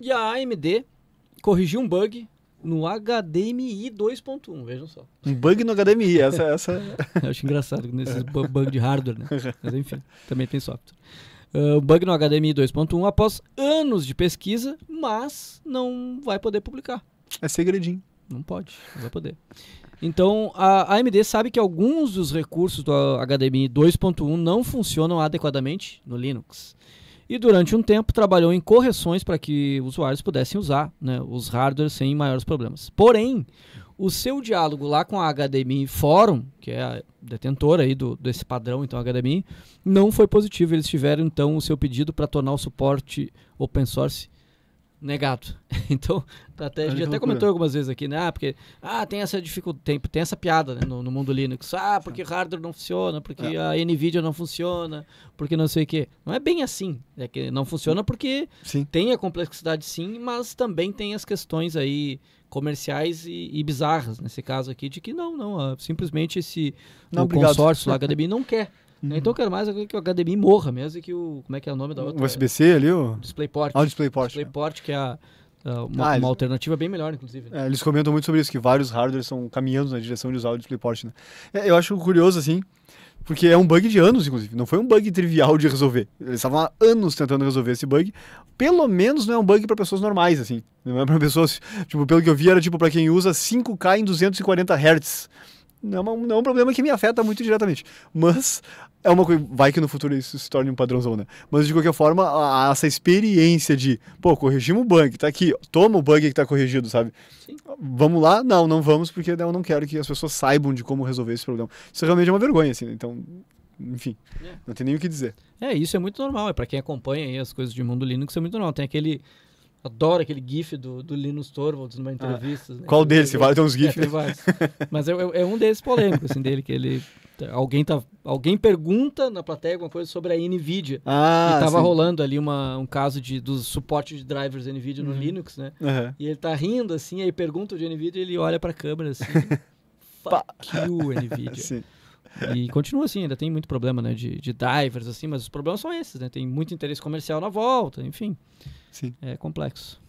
E a AMD corrigiu um bug no HDMI 2.1, vejam só. Um bug no HDMI, essa... Eu acho engraçado, nesses bug de hardware, né? Mas enfim, também tem software. O bug no HDMI 2.1 após anos de pesquisa, mas não vai poder publicar. É segredinho. Não pode, não vai poder. Então, a AMD sabe que alguns dos recursos do HDMI 2.1 não funcionam adequadamente no Linux. E durante um tempo trabalhou em correções para que usuários pudessem usar, né, os hardwares sem maiores problemas. Porém, o seu diálogo lá com a HDMI Forum, que é a detentora aí desse padrão, então HDMI, não foi positivo. Eles tiveram então o seu pedido para tornar o suporte open source negado. Então, até, a gente até comentou algumas vezes aqui, né? Ah, porque tem essa dificuldade, tem essa piada, né, no mundo Linux. Ah, porque hardware não funciona, porque a Nvidia não funciona, porque não sei o quê. Não é bem assim. É que não funciona porque tem a complexidade, sim, mas também tem as questões aí comerciais e bizarras, nesse caso aqui, de que simplesmente esse consórcio lá, HDMI, não quer. Então eu quero mais que o HDMI morra mesmo e que o... Como é que é o nome da outra? O USB-C ali? O DisplayPort. Ah, o DisplayPort. DisplayPort, que é uma alternativa bem melhor, inclusive. Né? Eles comentam muito sobre isso, que vários hardwares estão caminhando na direção de usar o DisplayPort. Né? Eu acho curioso, assim, porque é um bug de anos, inclusive. Não foi um bug trivial de resolver. Eles estavam há anos tentando resolver esse bug. Pelo menos não é um bug para pessoas normais, assim. Não é para pessoas... Tipo, pelo que eu vi, era tipo para quem usa 5K em 240 Hz. Não é um problema que me afeta muito diretamente. Mas é uma coisa... Vai que no futuro isso se torne um padrãozão, né? Mas, de qualquer forma, essa experiência de... Pô, corrigimos o bug, tá aqui. Toma o bug que tá corrigido, sabe? Sim. Vamos lá? Não vamos, porque eu não quero que as pessoas saibam de como resolver esse problema. Isso realmente é uma vergonha, assim, né? Então... Enfim, não tem nem o que dizer. Isso é muito normal. É pra quem acompanha aí as coisas de mundo Linux, é muito normal. Tem aquele... Adoro aquele gif do Linus Torvalds numa entrevista. Né? Qual deles? Vai ter uns gifs. Mas é um desses polêmicos, assim, dele, que ele... Alguém pergunta na plateia alguma coisa sobre a Nvidia. E estava rolando ali um caso do suporte de drivers Nvidia no Linux, né? E ele tá rindo, assim, aí pergunta de Nvidia e ele olha pra câmera, assim, fuck you, Nvidia. E continua assim, ainda tem muito problema, né, de drivers, assim, mas os problemas são esses, né? Tem muito interesse comercial na volta, enfim. É complexo.